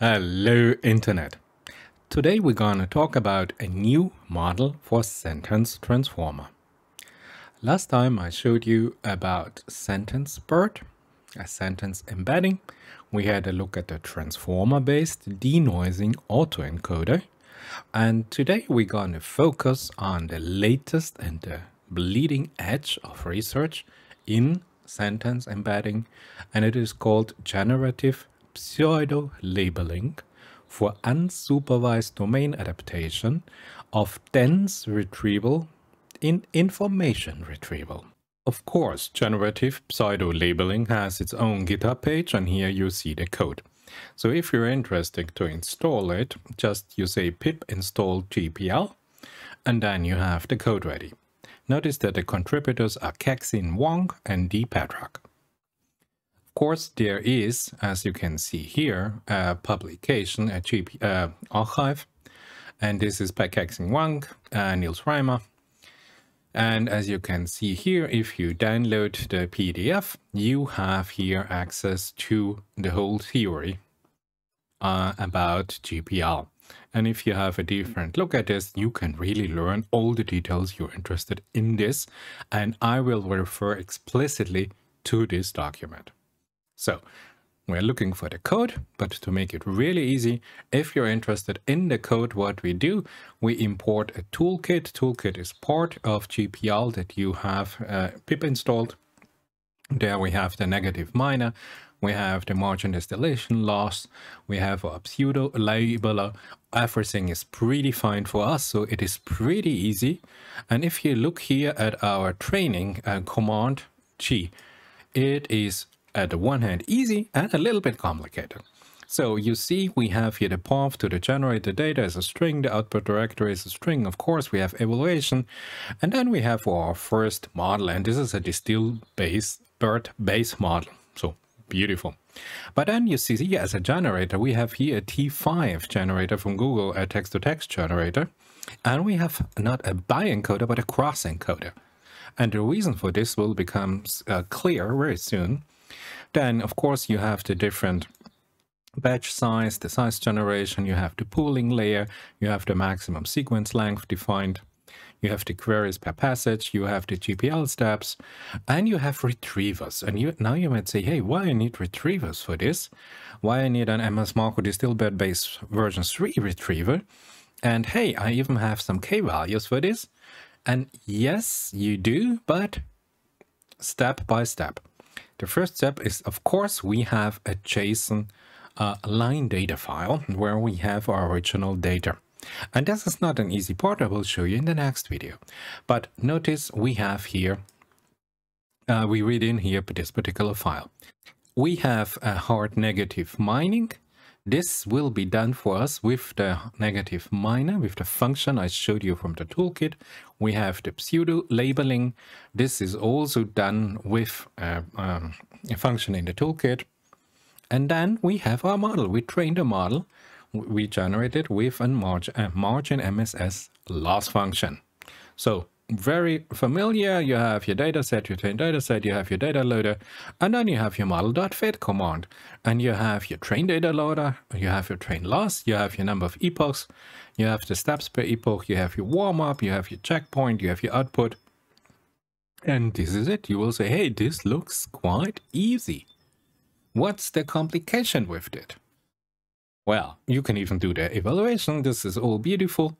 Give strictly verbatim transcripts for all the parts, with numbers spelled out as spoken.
Hello Internet! Today we're gonna talk about a new model for Sentence Transformer. Last time I showed you about Sentence BERT, a sentence embedding. We had a look at the transformer-based denoising autoencoder. And today we're gonna focus on the latest and the bleeding edge of research in sentence embedding, and it is called generative pseudo-labeling for unsupervised domain adaptation of dense retrieval in information retrieval. Of course, generative pseudo-labeling has its own GitHub page, and here you see the code. So if you're interested to install it, just you say pip install G P L, and then you have the code ready. Notice that the contributors are Kexin Wang and D. Patrak. Of course, there is, as you can see here, a publication, a G P, uh, archive, and this is by Kexin Wang and Nils Reimers. And as you can see here, if you download the P D F, you have here access to the whole theory uh, about G P L. And if you have a different look at this, you can really learn all the details you're interested in this, and I will refer explicitly to this document. So we're looking for the code, but to make it really easy, if you're interested in the code, what we do, we import a toolkit. Toolkit is part of G P L that you have uh, pip installed. There we have the negative minor, we have the margin distillation loss, we have our pseudo labeler. Everything is predefined for us, so it is pretty easy. And if you look here at our training uh, command G, it is at the one hand easy and a little bit complicated. So you see we have here the path to the generated data is a string, the output directory is a string, of course we have evaluation, and then we have our first model, and this is a distill base BERT base model, so beautiful. But then you see here as a generator we have here a T five generator from Google, a text-to-text generator, and we have not a bi-encoder but a cross-encoder, and the reason for this will become uh, clear very soon. Then, of course, you have the different batch size, the size generation, you have the pooling layer, you have the maximum sequence length defined, you have the queries per passage, you have the G P L steps, and you have retrievers. And you, now you might say, hey, why I need retrievers for this? Why I need an M S Marco DistilBERT based version three retriever? And hey, I even have some K values for this. And yes, you do, but step by step. The first step is, of course, we have a JSON uh, line data file where we have our original data. And this is not an easy part, I will show you in the next video. But notice we have here, uh, we read in here this particular file. We have a hard negative mining. This will be done for us with the negative minor, with the function I showed you from the toolkit. We have the pseudo labeling. This is also done with uh, um, a function in the toolkit. And then we have our model. We trained a model. We generated with a margin, a margin M S S loss function. So very familiar. You have your data set, your trained data set, you have your data loader, and then you have your model.fit command, and you have your trained data loader, you have your train loss, you have your number of epochs, you have the steps per epoch, you have your warm up, you have your checkpoint, you have your output, and this is it. You will say, hey, this looks quite easy. What's the complication with it? Well, you can even do the evaluation. This is all beautiful,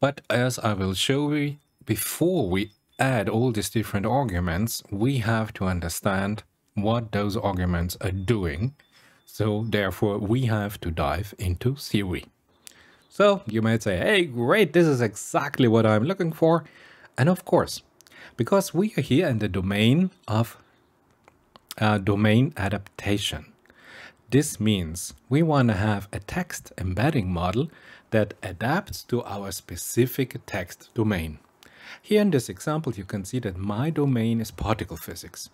but as I will show you, before we add all these different arguments, we have to understand what those arguments are doing. So therefore, we have to dive into theory. So you might say, hey, great, this is exactly what I'm looking for. And of course, because we are here in the domain of uh, domain adaptation. This means we want to have a text embedding model that adapts to our specific text domain. Here in this example, you can see that my domain is particle physics,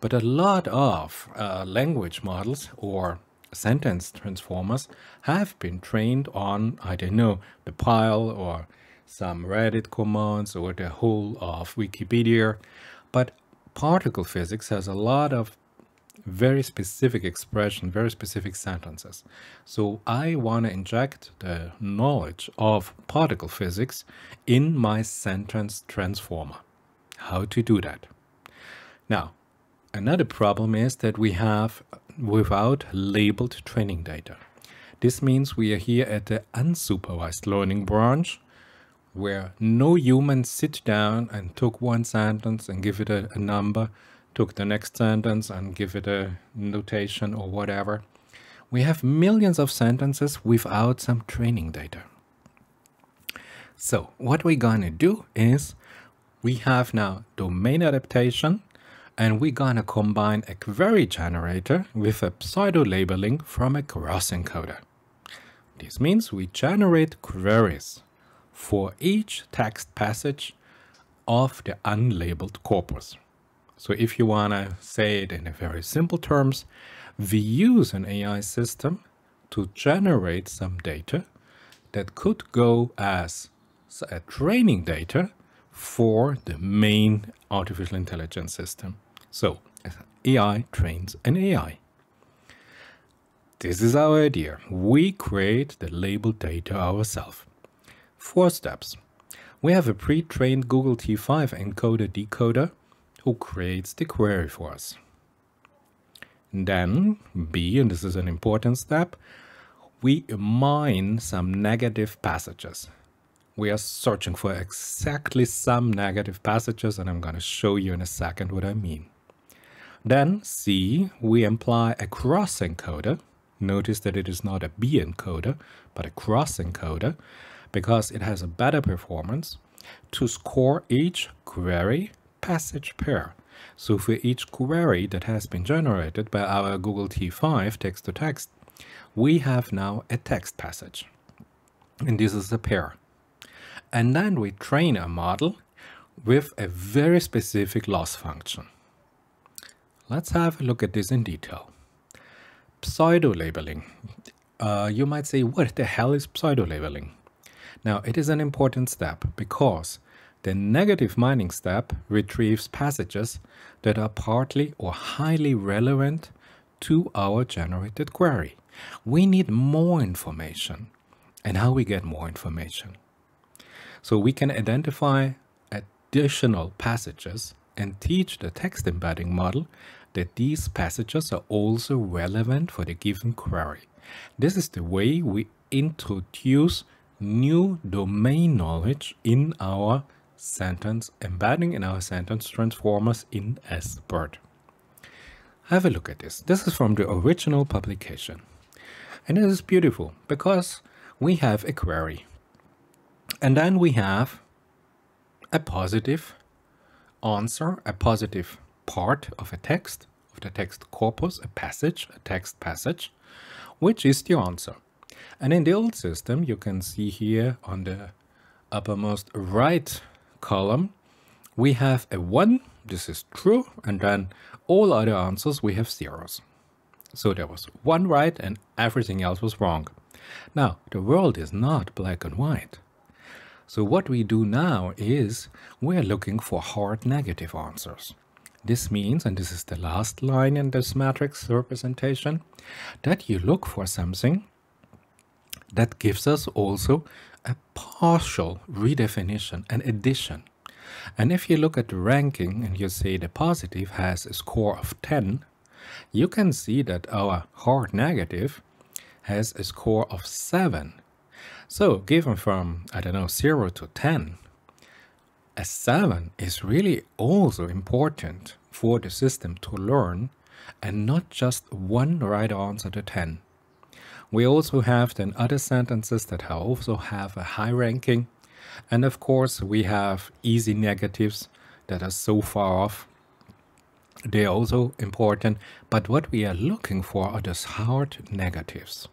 but a lot of uh, language models or sentence transformers have been trained on, I don't know, the pile or some Reddit commands or the whole of Wikipedia. But particle physics has a lot of very specific expression, very specific sentences. So I want to inject the knowledge of particle physics in my sentence transformer. How to do that? Now, another problem is that we have without labeled training data. This means we are here at the unsupervised learning branch, where no human sit down and took one sentence and give it a, a number, took the next sentence and give it a notation or whatever. We have millions of sentences without some training data. So what we're gonna do is we have now domain adaptation, and we're gonna combine a query generator with a pseudo labeling from a cross encoder. This means we generate queries for each text passage of the unlabeled corpus. So if you want to say it in a very simple terms, we use an A I system to generate some data that could go as a training data for the main artificial intelligence system. So A I trains an A I. This is our idea. We create the labeled data ourselves. Four steps. We have a pre-trained Google T five encoder decoder who creates the query for us. And then B, and this is an important step, we mine some negative passages. We are searching for exactly some negative passages, and I'm going to show you in a second what I mean. Then C, we imply a cross encoder. Notice that it is not a B encoder, but a cross encoder, because it has a better performance to score each query passage pair. So for each query that has been generated by our Google T five text-to-text, we have now a text passage. And this is a pair. And then we train a model with a very specific loss function. Let's have a look at this in detail. Pseudo-labeling. Uh, you might say, what the hell is pseudo-labeling? Now, it is an important step because the negative mining step retrieves passages that are partly or highly relevant to our generated query. We need more information. And how we get more information? So we can identify additional passages and teach the text embedding model that these passages are also relevant for the given query. This is the way we introduce new domain knowledge in our sentence embedding, in our sentence transformers in S BERT. Have a look at this. This is from the original publication. And it is beautiful because we have a query. And then we have a positive answer, a positive part of a text, of the text corpus, a passage, a text passage, which is the answer. And in the old system, you can see here on the uppermost right column, we have a one, this is true, and then all other answers we have zeros. So there was one right and everything else was wrong. Now, the world is not black and white. So what we do now is we're looking for hard negative answers. This means, and this is the last line in this matrix representation, that you look for something that gives us also a partial redefinition, an addition. And if you look at the ranking and you say the positive has a score of ten, you can see that our hard negative has a score of seven. So given from, I don't know, zero to ten, a seven is really also important for the system to learn, and not just one right answer to ten. We also have then other sentences that also have a high ranking. And of course, we have easy negatives that are so far off. They are also important. But what we are looking for are those hard negatives.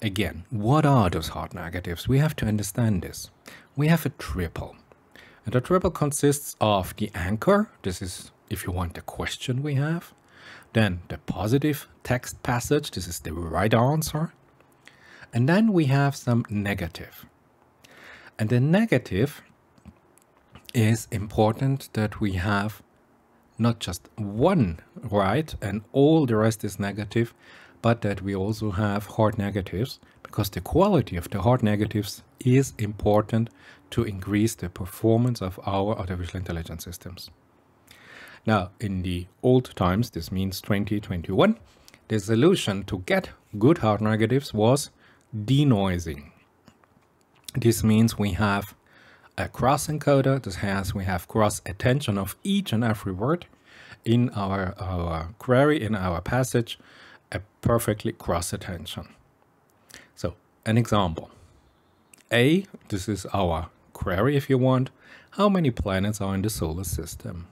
Again, what are those hard negatives? We have to understand this. We have a triple. And the triple consists of the anchor. This is if you want the question we have. Then the positive text passage, this is the right answer. And then we have some negative. And the negative is important that we have not just one right and all the rest is negative, but that we also have hard negatives, because the quality of the hard negatives is important to increase the performance of our artificial intelligence systems. Now, in the old times, this means twenty twenty-one, the solution to get good hard negatives was denoising. This means we have a cross encoder, this has we have cross attention of each and every word in our, our query, in our passage, a perfectly cross attention. So an example, A, this is our query if you want, how many planets are in the solar system?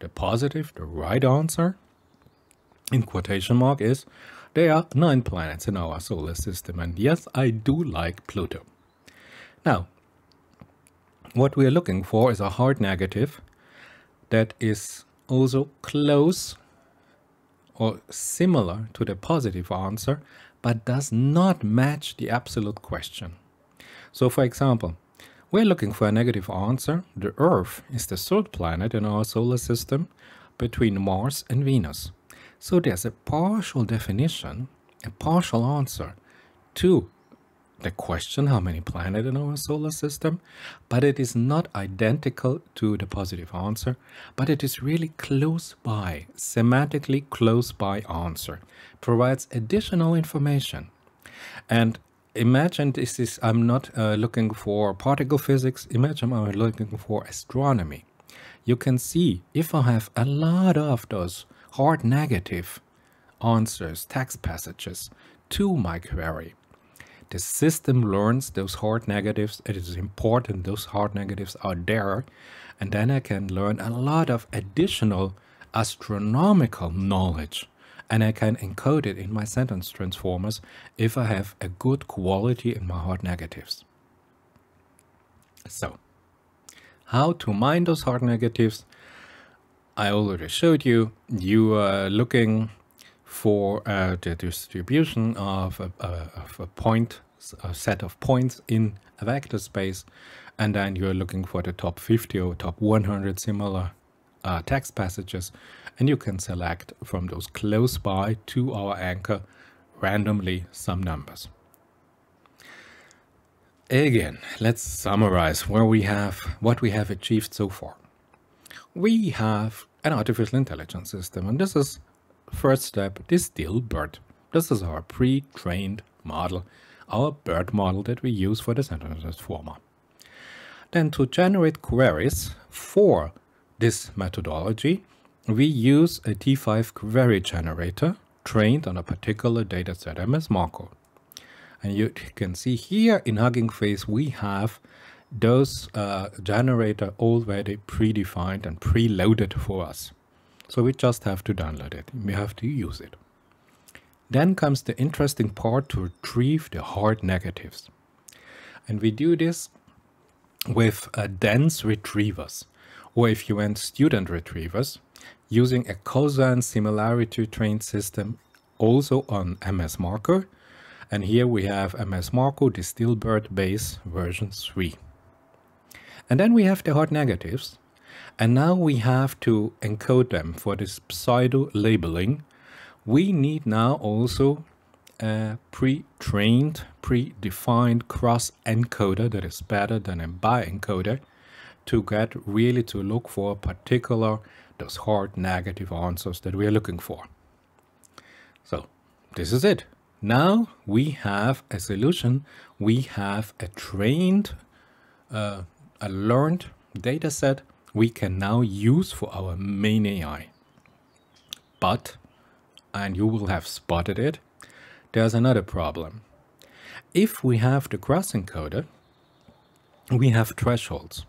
The positive, the right answer, in quotation mark, is there are nine planets in our solar system, and yes, I do like Pluto. Now, what we are looking for is a hard negative that is also close or similar to the positive answer, but does not match the absolute question. So for example, we're looking for a negative answer. The Earth is the third planet in our solar system between Mars and Venus. So there's a partial definition, a partial answer to the question how many planets in our solar system, but it is not identical to the positive answer, but it is really close by, semantically close by answer, provides additional information. And imagine this is, I'm not uh, looking for particle physics, imagine I'm looking for astronomy. You can see if I have a lot of those hard negative answers, text passages to my query, the system learns those hard negatives. It is important those hard negatives are there. And then I can learn a lot of additional astronomical knowledge. And I can encode it in my sentence transformers if I have a good quality in my hard negatives. So, how to mine those hard negatives? I already showed you. You are looking for uh, the distribution of a, uh, of a point, a set of points in a vector space, and then you're looking for the top fifty or top one hundred similar uh, text passages, and you can select from those close by to our anchor randomly some numbers. Again, let's summarize where we have what we have achieved so far. We have an artificial intelligence system, and this is first step, DistilBERT. This is our pre-trained model, our BERT model that we use for the sentence transformer. Then to generate queries for this methodology, we use a T five query generator trained on a particular dataset, M S Marco. And you can see here in Hugging Face, we have those uh, generator already predefined and preloaded for us. So we just have to download it, we have to use it. Then comes the interesting part to retrieve the hard negatives. And we do this with uh, dense retrievers, or if you want, student retrievers, using a cosine similarity trained system also on M S Marco. And here we have M S Marco DistilBERT base version three. And then we have the hard negatives. And now we have to encode them for this pseudo-labeling. We need now also a pre-trained, pre-defined cross-encoder that is better than a bi-encoder to get really to look for a particular, those hard negative answers that we are looking for. So this is it. Now we have a solution. We have a trained, uh, a learned data set we can now use for our main A I. But, and you will have spotted it, there's another problem. If we have the cross encoder, we have thresholds.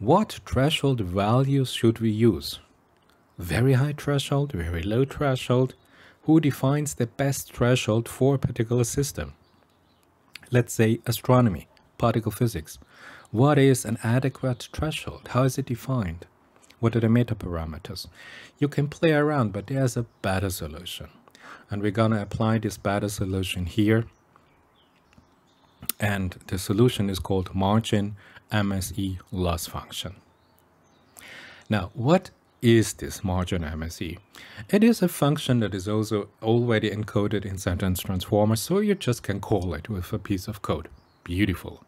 What threshold values should we use? Very high threshold, very low threshold. Who defines the best threshold for a particular system? Let's say astronomy, particle physics. What is an adequate threshold? How is it defined? What are the metaparameters? You can play around, but there's a better solution. And we're gonna apply this better solution here. And the solution is called margin M S E loss function. Now, what is this margin M S E? It is a function that is also already encoded in Sentence Transformers, so you just can call it with a piece of code. Beautiful.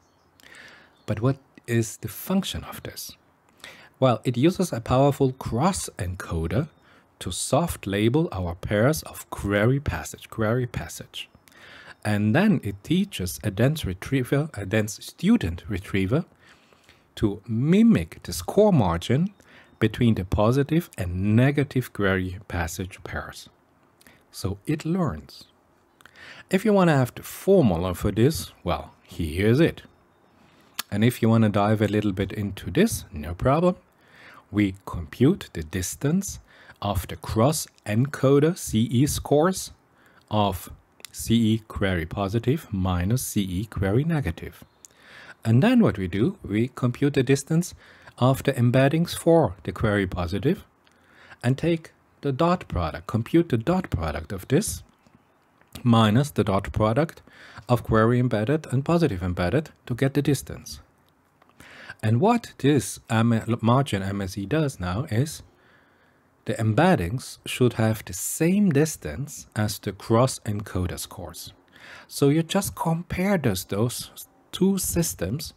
But what is the function of this? Well, it uses a powerful cross-encoder to soft label our pairs of query passage, query passage. And then it teaches a dense retriever, a dense student retriever, to mimic the score margin between the positive and negative query passage pairs. So it learns. If you want to have the formula for this, well, here's it. And if you want to dive a little bit into this, no problem. We compute the distance of the cross-encoder C E scores of C E query positive minus C E query negative. And then what we do, we compute the distance of the embeddings for the query positive and take the dot product, compute the dot product of this minus the dot product of query embedded and positive embedded to get the distance. And what this margin M S E does now is the embeddings should have the same distance as the cross-encoder scores. So you just compare those, those two systems,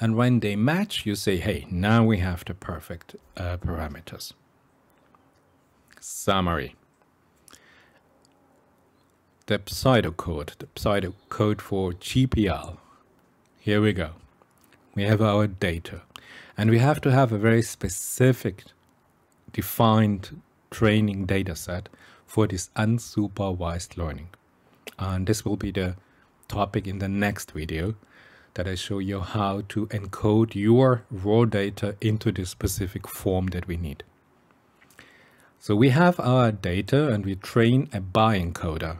and when they match, you say, hey, now we have the perfect uh, parameters. Summary. The pseudocode, the pseudocode for G P L. Here we go. We have our data, and we have to have a very specific defined training data set for this unsupervised learning. And this will be the topic in the next video, that I show you how to encode your raw data into this specific form that we need. So we have our data and we train a bi-encoder,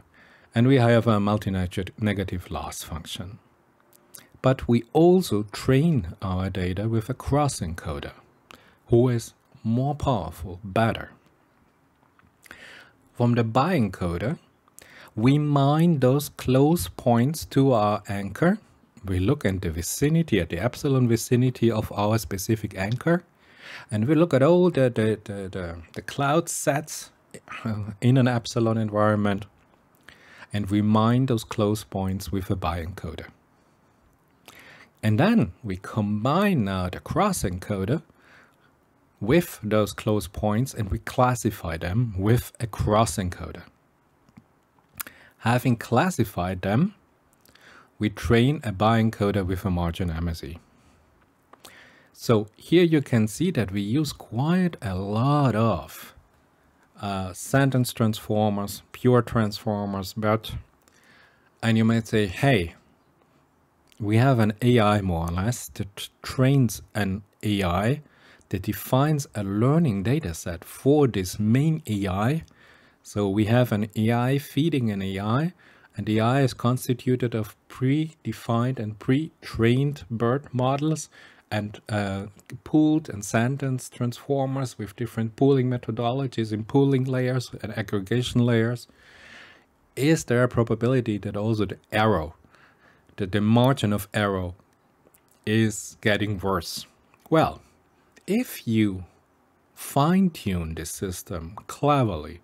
and we have a multi-negative loss function. But we also train our data with a cross-encoder, who is more powerful, better. From the bi-encoder, we mine those close points to our anchor. We look at the vicinity, at the epsilon vicinity of our specific anchor, and we look at all the, the, the, the, the cloud sets in an epsilon environment, and we mine those close points with a bi-encoder. And then we combine now the cross-encoder with those close points, and we classify them with a cross-encoder. Having classified them, we train a bi-encoder with a margin M S E. So here you can see that we use quite a lot of uh, sentence transformers, pure transformers, BERT. And you might say, hey, we have an A I more or less that trains an A I that defines a learning data set for this main A I. So we have an A I feeding an A I. And the A I is constituted of predefined and pre-trained BERT models and uh, pooled and sentence transformers with different pooling methodologies and pooling layers and aggregation layers. Is there a probability that also the error, that the margin of error is getting worse? Well, if you fine-tune the system cleverly,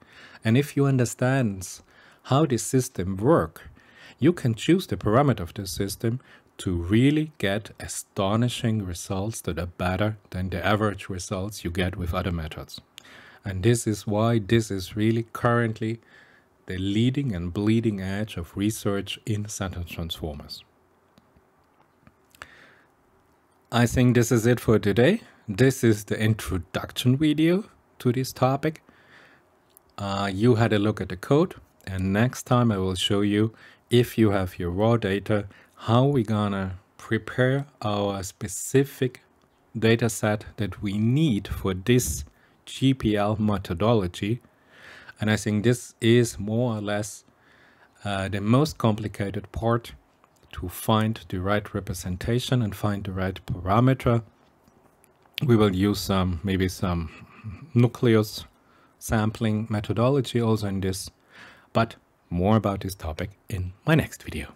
and if you understand how this system works, you can choose the parameter of the system to really get astonishing results that are better than the average results you get with other methods. And this is why this is really currently the leading and bleeding edge of research in sentence transformers. I think this is it for today. This is the introduction video to this topic. Uh, you had a look at the code. And next time I will show you, if you have your raw data, how we're gonna prepare our specific data set that we need for this G P L methodology. And I think this is more or less uh, the most complicated part, to find the right representation and find the right parameter. We will use some, maybe some nucleus sampling methodology also in this. But more about this topic in my next video.